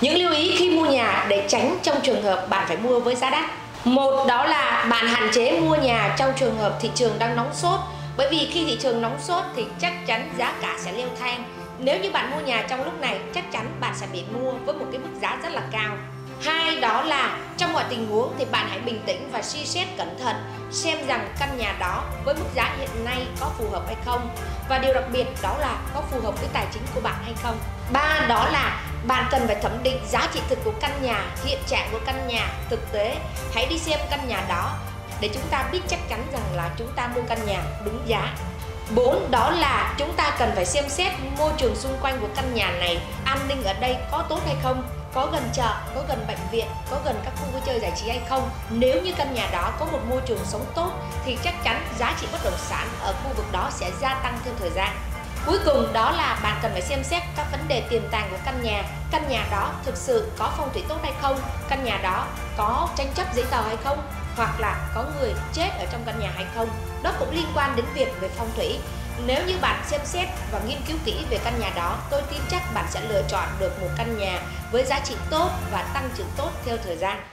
Những lưu ý khi mua nhà để tránh trong trường hợp bạn phải mua với giá đắt. Một, đó là bạn hạn chế mua nhà trong trường hợp thị trường đang nóng sốt. Bởi vì khi thị trường nóng sốt thì chắc chắn giá cả sẽ leo thang. Nếu như bạn mua nhà trong lúc này, chắc chắn bạn sẽ bị mua với một cái mức giá rất là cao. Hai, đó là trong mọi tình huống thì bạn hãy bình tĩnh và suy xét cẩn thận xem rằng căn nhà đó với mức giá hiện nay có phù hợp hay không, và điều đặc biệt đó là có phù hợp với tài chính của bạn hay không. Ba, đó là bạn cần phải thẩm định giá trị thực của căn nhà, hiện trạng của căn nhà thực tế. Hãy đi xem căn nhà đó để chúng ta biết chắc chắn rằng là chúng ta mua căn nhà đúng giá. 4. Đó là chúng ta cần phải xem xét môi trường xung quanh của căn nhà này, an ninh ở đây có tốt hay không, có gần chợ, có gần bệnh viện, có gần các khu vui chơi giải trí hay không. Nếu như căn nhà đó có một môi trường sống tốt thì chắc chắn giá trị bất động sản ở khu vực đó sẽ gia tăng theo thời gian. Cuối cùng đó là bạn cần phải xem xét các vấn đề tiềm tàng của căn nhà. Căn nhà đó thực sự có phong thủy tốt hay không, căn nhà đó có tranh chấp giấy tờ hay không, hoặc là có người chết ở trong căn nhà hay không. Đó cũng liên quan đến việc về phong thủy. Nếu như bạn xem xét và nghiên cứu kỹ về căn nhà đó, tôi tin chắc bạn sẽ lựa chọn được một căn nhà với giá trị tốt và tăng trưởng tốt theo thời gian.